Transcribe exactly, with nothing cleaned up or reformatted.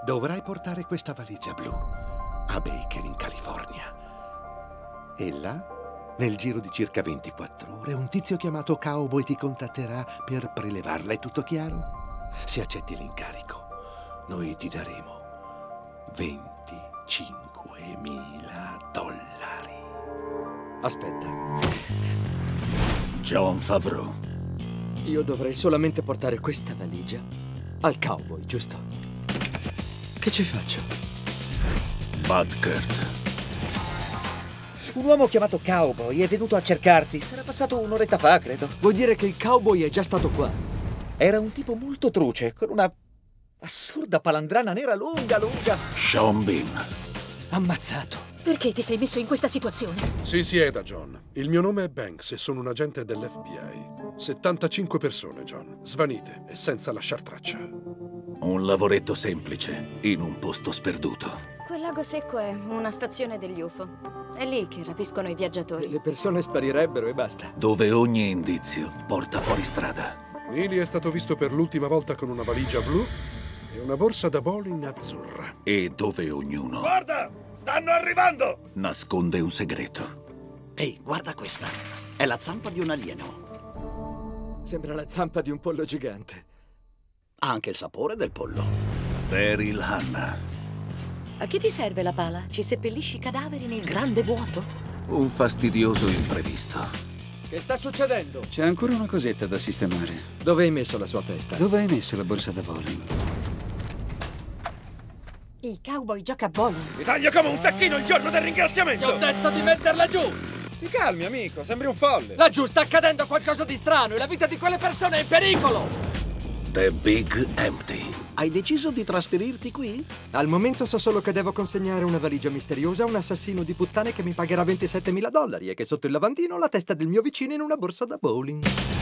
Dovrai portare questa valigia blu a Baker in California. E là, nel giro di circa ventiquattro ore, un tizio chiamato Cowboy ti contatterà per prelevarla. È tutto chiaro? Se accetti l'incarico, noi ti daremo venticinquemila dollari. Aspetta. John Favreau. Io dovrei solamente portare questa valigia al Cowboy, giusto? Che ci faccio? Bud Curt. Un uomo chiamato Cowboy è venuto a cercarti. Sarà passato un'oretta fa, credo. Vuol dire che il Cowboy è già stato qua? Era un tipo molto truce, con una assurda palandrana nera lunga, lunga. Sean Bean. Ammazzato. Perché ti sei messo in questa situazione? Si sieda, John. Il mio nome è Banks e sono un agente dell'F B I. settantacinque persone, John. Svanite e senza lasciar traccia. Un lavoretto semplice, in un posto sperduto. Quel lago secco è una stazione degli U F O. È lì che rapiscono i viaggiatori. E le persone sparirebbero e basta. Dove ogni indizio porta fuori strada. Nili è stato visto per l'ultima volta con una valigia blu e una borsa da bowling azzurra. E dove ognuno... Guarda! Stanno arrivando! Nasconde un segreto. Ehi, guarda questa. È la zampa di un alieno. Sembra la zampa di un pollo gigante. Ha anche il sapore del pollo. Per il Hannah. A che ti serve la pala? Ci seppellisci i cadaveri nel grande vuoto? Un fastidioso imprevisto. Che sta succedendo? C'è ancora una cosetta da sistemare. Dove hai messo la sua testa? Dove hai messo la borsa da bowling? Il Cowboy gioca a bowling. Mi taglio come un tacchino il giorno del ringraziamento! Ti ho detto di metterla giù! Ti calmi, amico, sembri un folle. Laggiù sta accadendo qualcosa di strano e la vita di quelle persone è in pericolo! The Big Empty. Hai deciso di trasferirti qui? Al momento so solo che devo consegnare una valigia misteriosa a un assassino di puttane che mi pagherà ventisettemila dollari e che sotto il lavandino ho la testa del mio vicino in una borsa da bowling.